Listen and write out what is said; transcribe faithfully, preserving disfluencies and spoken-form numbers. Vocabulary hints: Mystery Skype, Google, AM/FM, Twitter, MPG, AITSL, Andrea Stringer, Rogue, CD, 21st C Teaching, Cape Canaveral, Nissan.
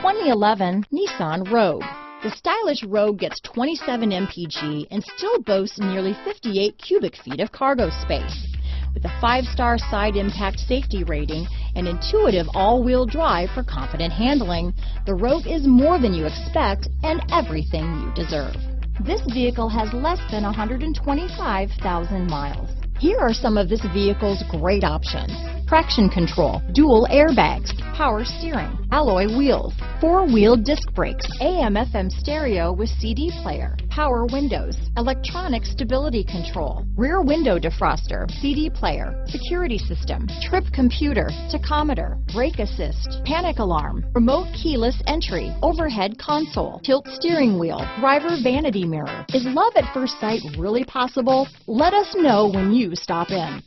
twenty eleven Nissan Rogue. The stylish Rogue gets twenty-seven M P G and still boasts nearly fifty-eight cubic feet of cargo space. With a five-star side impact safety rating and intuitive all-wheel drive for confident handling, the Rogue is more than you expect and everything you deserve. This vehicle has less than one hundred twenty-five thousand miles. Here are some of this vehicle's great options: traction control, dual airbags, power steering, alloy wheels, four-wheel disc brakes, A M F M stereo with C D player, power windows, electronic stability control, rear window defroster, C D player, security system, trip computer, tachometer, brake assist, panic alarm, remote keyless entry, overhead console, tilt steering wheel, driver vanity mirror. Is love at first sight really possible? Let us know when you stop in.